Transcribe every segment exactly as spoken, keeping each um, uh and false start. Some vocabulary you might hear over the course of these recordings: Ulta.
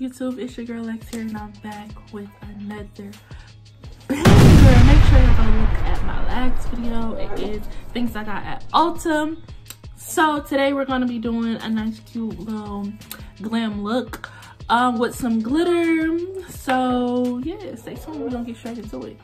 YouTube, it's your girl Lex here, and I'm back with another banger. Make sure you go look at my last video. It is things I got at Ulta. So today we're going to be doing a nice cute little glam look um with some glitter. So yeah, stay tuned, we're gonna get straight into it.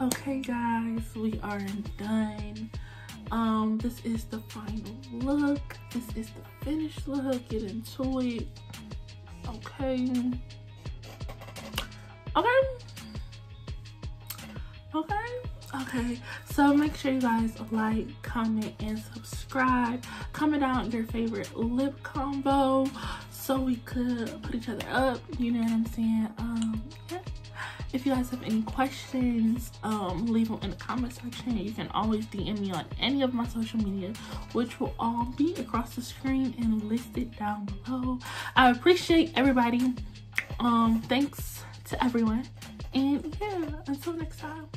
Okay guys, we are done. Um this is the final look. This is the finished look. Get into it. Okay. Okay. Okay. Okay, so make sure you guys like, comment, and subscribe. Comment down your favorite lip combo so we could put each other up, you know what I'm saying? Um, yeah. If you guys have any questions, um, leave them in the comment section. You can always D M me on any of my social media, which will all be across the screen and listed down below. I appreciate everybody. Um, thanks to everyone. And yeah, until next time.